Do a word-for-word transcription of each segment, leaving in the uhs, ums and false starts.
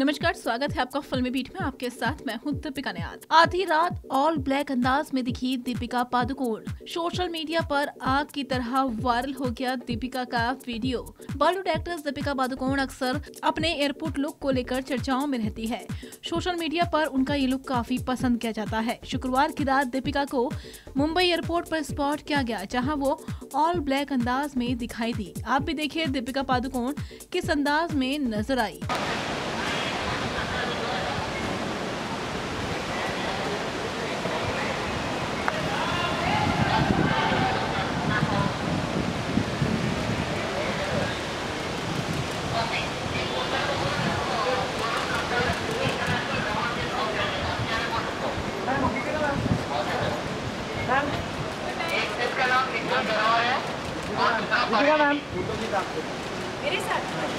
नमस्कार, स्वागत है आपका फिल्मी बीट में। आपके साथ मैं हूं दीपिका नयाद। आधी रात ऑल ब्लैक अंदाज में दिखी दीपिका पादुकोण, सोशल मीडिया पर आग की तरह वायरल हो गया दीपिका का video. Bollywood actress Deepika Padukone अक्सर अपने एयरपोर्ट लुक को लेकर चर्चाओं में रहती है। सोशल मीडिया पर उनका ये लुक काफी पसंद किया जाता है। शुक्रवार की रात दीपिका को मुंबई एयरपोर्ट पर स्पॉट किया गया, जहाँ वो ऑल ब्लैक अंदाज में दिखाई दी। आप भी देखिए दीपिका पादुकोण किस अंदाज में नजर आई। मैम मेरे साथ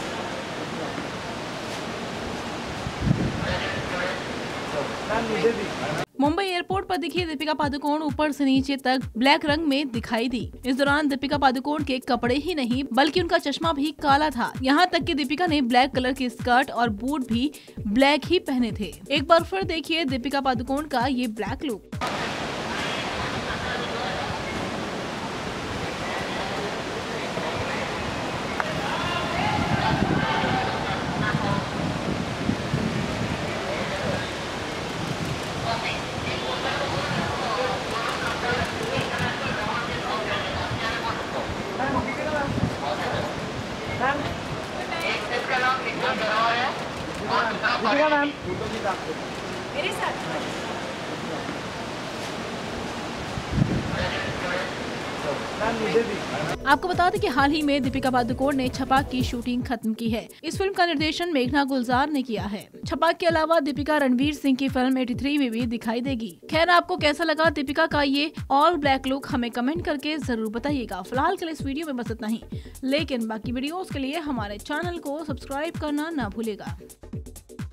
मुंबई एयरपोर्ट पर दिखी दीपिका पादुकोण ऊपर से नीचे तक ब्लैक रंग में दिखाई दी। इस दौरान दीपिका पादुकोण के कपड़े ही नहीं बल्कि उनका चश्मा भी काला था। यहाँ तक कि दीपिका ने ब्लैक कलर की स्कर्ट और बूट भी ब्लैक ही पहने थे। एक बार फिर देखिए दीपिका पादुकोण का ये ब्लैक लुक। मैम मेरे साथ। आपको बता दें कि हाल ही में दीपिका पादुकोण ने छपाक की शूटिंग खत्म की है। इस फिल्म का निर्देशन मेघना गुलजार ने किया है। छपाक के अलावा दीपिका रणवीर सिंह की फिल्म तिरासी में भी दिखाई देगी। खैर, आपको कैसा लगा दीपिका का ये ऑल ब्लैक लुक, हमें कमेंट करके जरूर बताइएगा। फिलहाल के लिए इस वीडियो में बस इतना ही, लेकिन बाकी वीडियोस के लिए हमारे चैनल को सब्सक्राइब करना ना भूलेगा।